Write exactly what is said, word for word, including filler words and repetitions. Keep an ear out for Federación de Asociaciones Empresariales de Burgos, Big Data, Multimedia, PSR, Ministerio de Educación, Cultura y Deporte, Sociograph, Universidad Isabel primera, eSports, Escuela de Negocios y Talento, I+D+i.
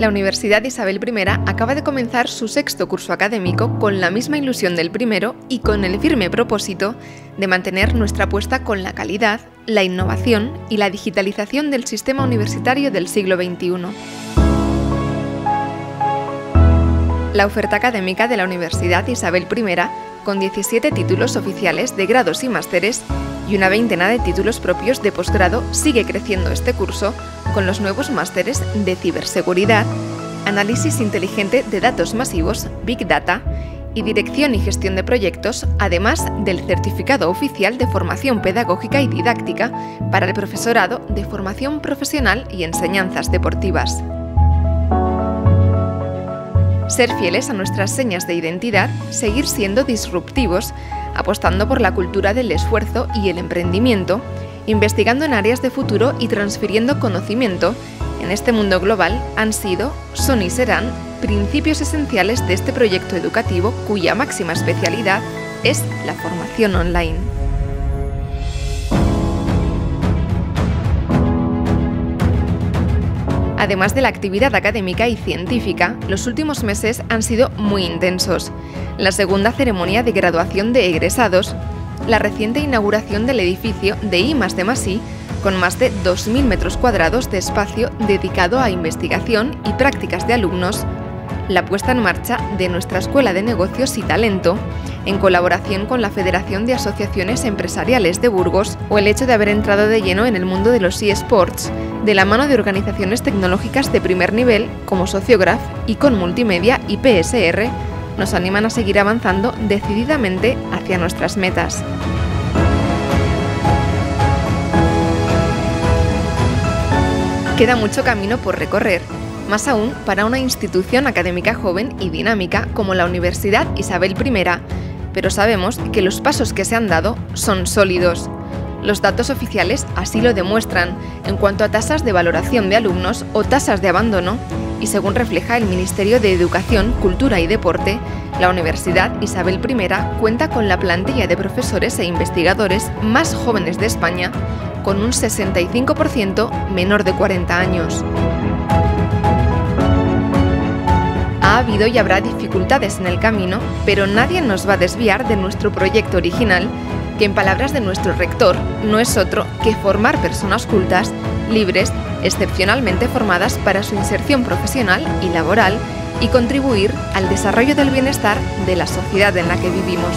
La Universidad Isabel primera acaba de comenzar su sexto curso académico con la misma ilusión del primero y con el firme propósito de mantener nuestra apuesta con la calidad, la innovación y la digitalización del sistema universitario del siglo veintiuno. La oferta académica de la Universidad Isabel primera, con diecisiete títulos oficiales de grados y másteres y una veintena de títulos propios de posgrado, sigue creciendo este curso con los nuevos másteres de ciberseguridad, análisis inteligente de datos masivos, Big Data, y dirección y gestión de proyectos, además del certificado oficial de formación pedagógica y didáctica para el profesorado de formación profesional y enseñanzas deportivas. Ser fieles a nuestras señas de identidad, seguir siendo disruptivos, apostando por la cultura del esfuerzo y el emprendimiento, investigando en áreas de futuro y transfiriendo conocimiento en este mundo global han sido, son y serán principios esenciales de este proyecto educativo cuya máxima especialidad es la formación online. Además de la actividad académica y científica, los últimos meses han sido muy intensos. La segunda ceremonia de graduación de egresados, la reciente inauguración del edificio de I más D más i, con más de dos mil metros cuadrados de espacio dedicado a investigación y prácticas de alumnos, la puesta en marcha de nuestra Escuela de Negocios y Talento, en colaboración con la Federación de Asociaciones Empresariales de Burgos, o el hecho de haber entrado de lleno en el mundo de los eSports, de la mano de organizaciones tecnológicas de primer nivel como Sociograph y con Multimedia y P S R, nos animan a seguir avanzando decididamente hacia nuestras metas. Queda mucho camino por recorrer, más aún para una institución académica joven y dinámica como la Universidad Isabel primera, pero sabemos que los pasos que se han dado son sólidos. Los datos oficiales así lo demuestran en cuanto a tasas de valoración de alumnos o tasas de abandono, y según refleja el Ministerio de Educación, Cultura y Deporte, la Universidad Isabel primera cuenta con la plantilla de profesores e investigadores más jóvenes de España, con un sesenta y cinco por ciento menor de cuarenta años. Ha habido y habrá dificultades en el camino, pero nadie nos va a desviar de nuestro proyecto original, que en palabras de nuestro rector no es otro que formar personas cultas, libres, excepcionalmente formadas para su inserción profesional y laboral y contribuir al desarrollo del bienestar de la sociedad en la que vivimos.